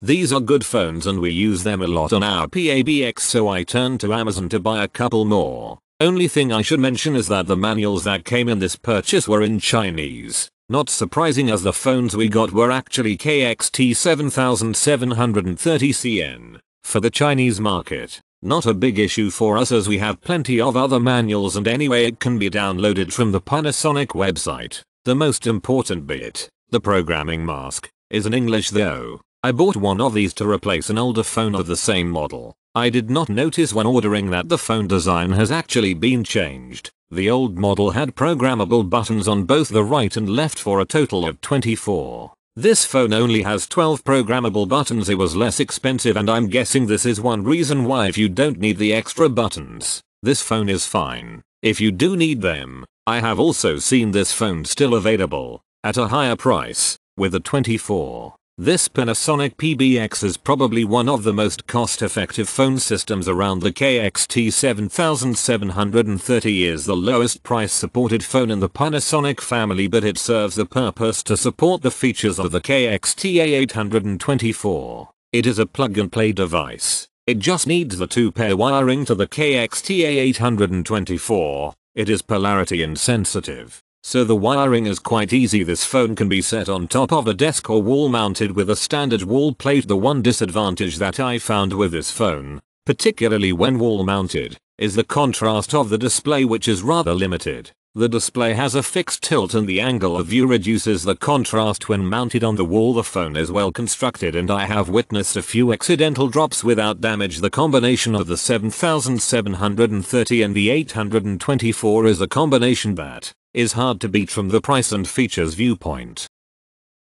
These are good phones and we use them a lot on our PABX, so I turned to Amazon to buy a couple more. Only thing I should mention is that the manuals that came in this purchase were in Chinese. Not surprising, as the phones we got were actually KX-T7730CN for the Chinese market. Not a big issue for us as we have plenty of other manuals, and anyway it can be downloaded from the Panasonic website. The most important bit, the programming mask, is in English though. I bought one of these to replace an older phone of the same model. I did not notice when ordering that the phone design has actually been changed. The old model had programmable buttons on both the right and left for a total of 24. This phone only has 12 programmable buttons. It was less expensive, and I'm guessing this is one reason why, if you don't need the extra buttons, this phone is fine. If you do need them, I have also seen this phone still available at a higher price with the 24. This Panasonic PABX is probably one of the most cost-effective phone systems around. The KX-T7730 is the lowest price supported phone in the Panasonic family, but it serves the purpose to support the features of the KX-TA824. It is a plug-and-play device. It just needs the two-pair wiring to the KX-TA824. It is polarity insensitive, so the wiring is quite easy. This phone can be set on top of a desk or wall mounted with a standard wall plate. The one disadvantage that I found with this phone, particularly when wall mounted, is the contrast of the display, which is rather limited. The display has a fixed tilt and the angle of view reduces the contrast when mounted on the wall. The phone is well constructed and I have witnessed a few accidental drops without damage. The combination of the 7730 and the 824 is a combination that is hard to beat from the price and features viewpoint.